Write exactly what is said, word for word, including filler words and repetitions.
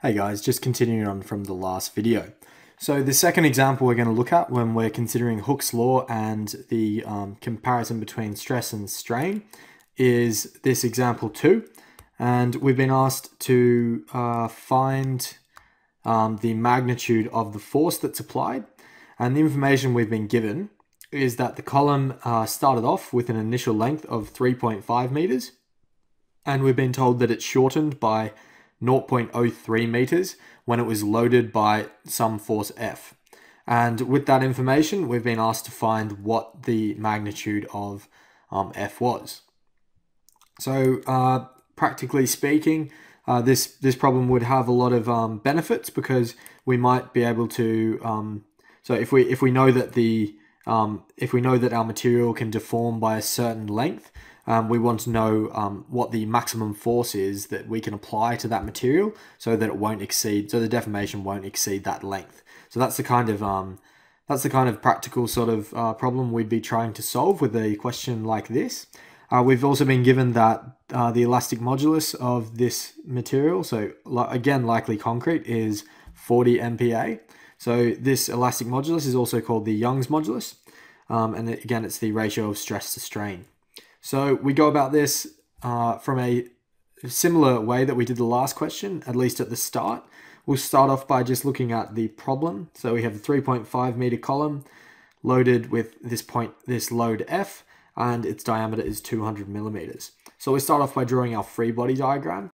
Hey guys, just continuing on from the last video. So the second example we're going to look at when we're considering Hooke's law and the um, comparison between stress and strain is this example two. And we've been asked to uh, find um, the magnitude of the force that's applied. And the information we've been given is that the column uh, started off with an initial length of three point five meters. And we've been told that it's shortened by zero point zero three meters when it was loaded by some force F. And with that information, we've been asked to find what the magnitude of um, F was. So uh, practically speaking, uh, this, this problem would have a lot of um, benefits because we might be able to, um, so if we, if we know that the, um, if we know that our material can deform by a certain length, Um, we want to know um, what the maximum force is that we can apply to that material so that it won't exceed, so the deformation won't exceed that length. So that's the kind of, um, that's the kind of practical sort of uh, problem we'd be trying to solve with a question like this. Uh, we've also been given that uh, the elastic modulus of this material, so again, likely concrete, is forty M P A. So this elastic modulus is also called the Young's modulus. Um, and again, it's the ratio of stress to strain. So we go about this uh, from a similar way that we did the last question, at least at the start. We'll start off by just looking at the problem. So we have a three point five meter column loaded with this point, this load F, and its diameter is two hundred millimeters. So we start off by drawing our free body diagram.